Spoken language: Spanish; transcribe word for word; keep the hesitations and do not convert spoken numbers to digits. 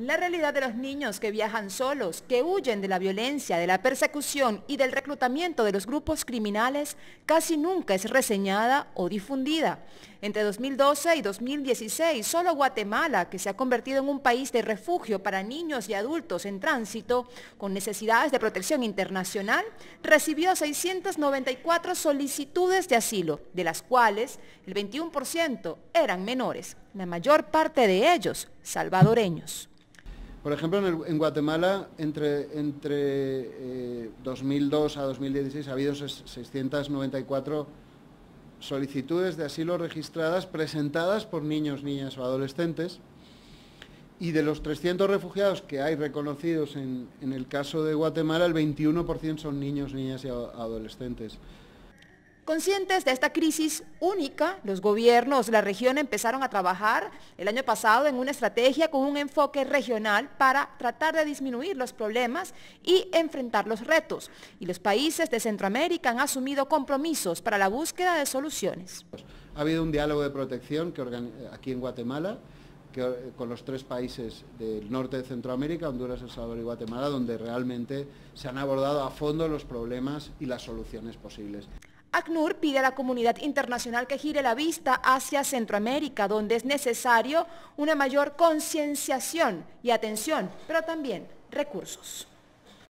La realidad de los niños que viajan solos, que huyen de la violencia, de la persecución y del reclutamiento de los grupos criminales casi nunca es reseñada o difundida. Entre dos mil doce y dos mil dieciséis, solo Guatemala, que se ha convertido en un país de refugio para niños y adultos en tránsito con necesidades de protección internacional, recibió seiscientas noventa y cuatro solicitudes de asilo, de las cuales el veintiuno por ciento eran menores, la mayor parte de ellos salvadoreños. Por ejemplo, en, el, en Guatemala, entre, entre eh, dos mil dos a dos mil dieciséis ha habido seiscientas noventa y cuatro solicitudes de asilo registradas, presentadas por niños, niñas o adolescentes, y de los trescientos refugiados que hay reconocidos en, en el caso de Guatemala, el veintiuno por ciento son niños, niñas y adolescentes. Conscientes de esta crisis única, los gobiernos de la región empezaron a trabajar el año pasado en una estrategia con un enfoque regional para tratar de disminuir los problemas y enfrentar los retos. Y los países de Centroamérica han asumido compromisos para la búsqueda de soluciones. Ha habido un diálogo de protección que aquí en Guatemala, que, con los tres países del norte de Centroamérica, Honduras, El Salvador y Guatemala, donde realmente se han abordado a fondo los problemas y las soluciones posibles. ACNUR pide a la comunidad internacional que gire la vista hacia Centroamérica, donde es necesario una mayor concienciación y atención, pero también recursos.